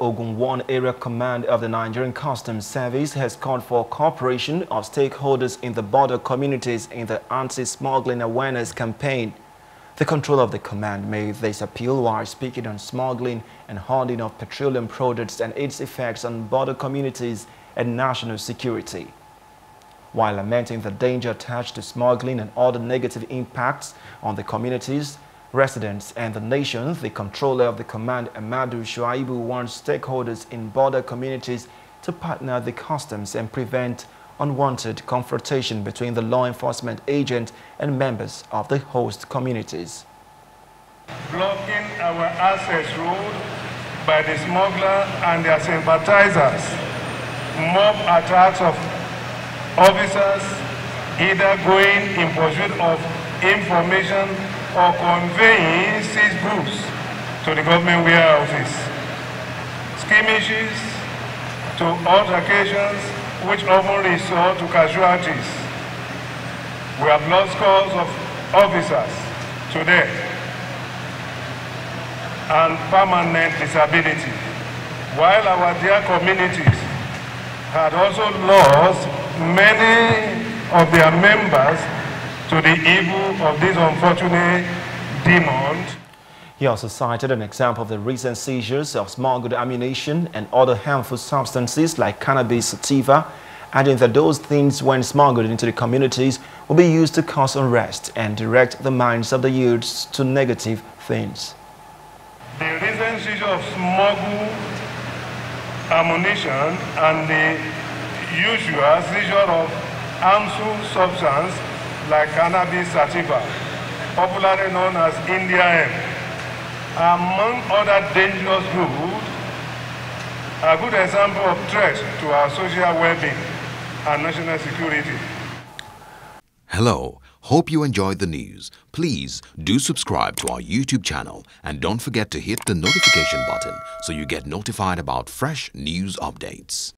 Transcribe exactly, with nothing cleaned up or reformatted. Ogun one Area Command of the Nigerian Customs Service has called for cooperation of stakeholders in the border communities in the anti-smuggling awareness campaign. The control of the command made this appeal while speaking on smuggling and hoarding of petroleum products and its effects on border communities and national security. While lamenting the danger attached to smuggling and other negative impacts on the communities, residents and the nation, the controller of the command, Amadou Shuaibu, wants stakeholders in border communities to partner the customs and prevent unwanted confrontation between the law enforcement agent and members of the host communities. Blocking our access road by the smuggler and their sympathizers, mob attacks of officers either going in pursuit of information or conveying these goods to the government warehouses. Skirmishes to altercations which often result to casualties. We have lost scores of officers today and permanent disability, while our dear communities had also lost many of their members to the evil of this unfortunate demon. He also cited an example of the recent seizures of smuggled ammunition and other harmful substances like cannabis sativa, adding that those things when smuggled into the communities will be used to cause unrest and direct the minds of the youths to negative things. The recent seizure of smuggled ammunition and the usual seizure of harmful substance like cannabis sativa, popularly known as India hemp, among other dangerous goods, a good example of threat to our social well-being and national security. Hello, hope you enjoyed the news. Please do subscribe to our YouTube channel and don't forget to hit the notification button so you get notified about fresh news updates.